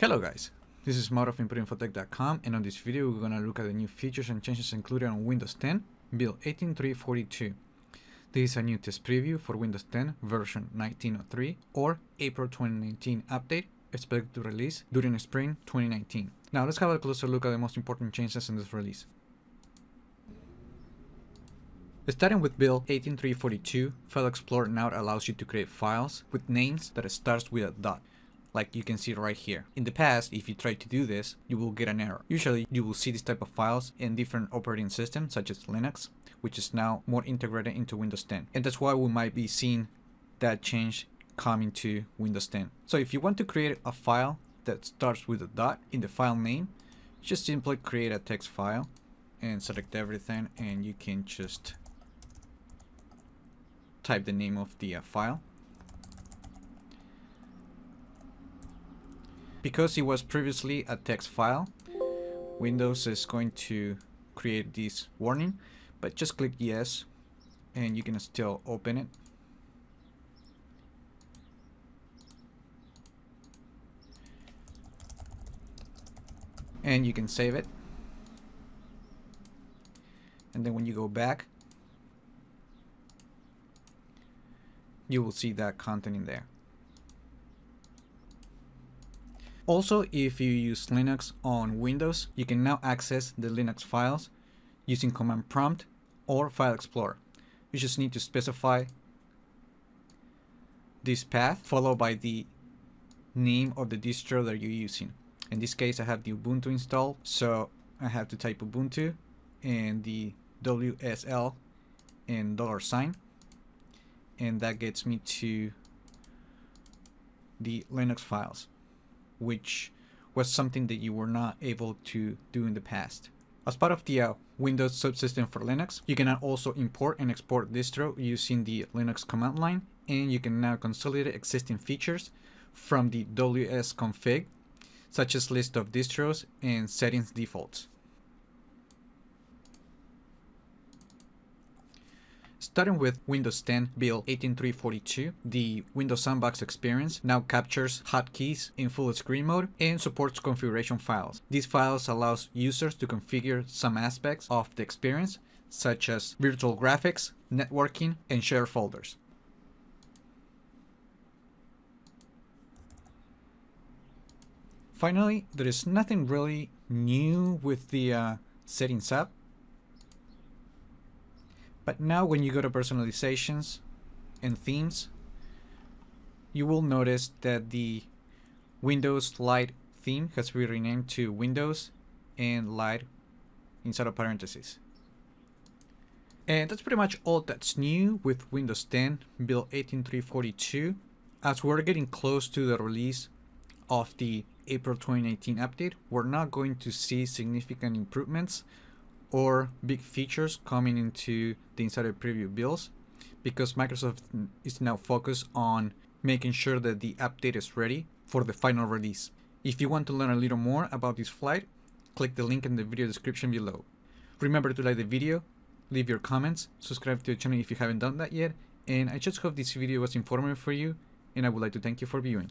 Hello guys, this is Mario from pureinfotech.com, and on this video we're going to look at the new features and changes included on Windows 10 build 18342. This is a new test preview for Windows 10 version 1903 or April 2019 update, expected to release during spring 2019. Now let's have a closer look at the most important changes in this release. Starting with build 18342, File Explorer now allows you to create files with names that starts with a dot, like you can see right here. In the past, if you try to do this, you will get an error. Usually you will see this type of files in different operating systems such as Linux, which is now more integrated into Windows 10. And that's why we might be seeing that change coming to Windows 10. So if you want to create a file that starts with a dot in the file name, just simply create a text file and select everything, and you can just type the name of the file. Because it was previously a text file, Windows is going to create this warning, but just click yes and you can still open it. And you can save it. And then when you go back, you will see that content in there. Also, if you use Linux on Windows, you can now access the Linux files using Command Prompt or File Explorer. You just need to specify this path followed by the name of the distro that you're using. In this case, I have the Ubuntu installed, so I have to type Ubuntu and the WSL and $, and that gets me to the Linux files, which was something that you were not able to do in the past. As part of the Windows Subsystem for Linux, you can now also import and export distro using the Linux command line, and you can now consolidate existing features from the WS config, such as list of distros and settings defaults. Starting with Windows 10 build 18342, the Windows sandbox experience now captures hotkeys in full screen mode and supports configuration files. These files allow users to configure some aspects of the experience, such as virtual graphics, networking, and shared folders. Finally, there is nothing really new with the Settings app. But now when you go to personalizations and themes, you will notice that the Windows Light theme has been renamed to Windows and Light inside of parentheses. And that's pretty much all that's new with Windows 10 build 18342, as we're getting close to the release of the April 2019 update. We're not going to see significant improvements or big features coming into the insider preview builds, because Microsoft is now focused on making sure that the update is ready for the final release. If you want to learn a little more about this flight, click the link in the video description below. Remember to like the video, leave your comments, subscribe to the channel if you haven't done that yet, and I just hope this video was informative for you, and I would like to thank you for viewing.